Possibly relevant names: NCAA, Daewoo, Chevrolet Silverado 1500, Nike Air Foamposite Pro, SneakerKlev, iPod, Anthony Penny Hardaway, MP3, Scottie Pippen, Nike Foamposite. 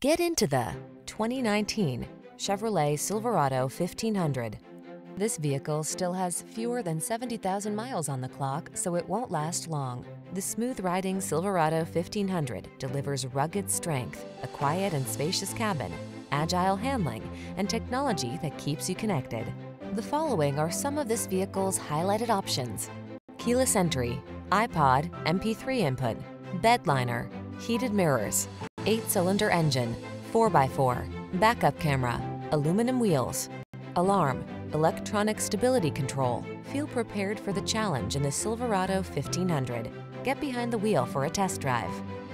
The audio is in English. Get into the 2019 Chevrolet Silverado 1500. This vehicle still has fewer than 70,000 miles on the clock, so it won't last long. The smooth-riding Silverado 1500 delivers rugged strength, a quiet and spacious cabin, agile handling, and technology that keeps you connected. The following are some of this vehicle's highlighted options: keyless entry, iPod, MP3 input, bed liner, heated mirrors, 8-cylinder engine, 4x4, backup camera, aluminum wheels, alarm, electronic stability control. Feel prepared for the challenge in the Silverado 1500. Get behind the wheel for a test drive.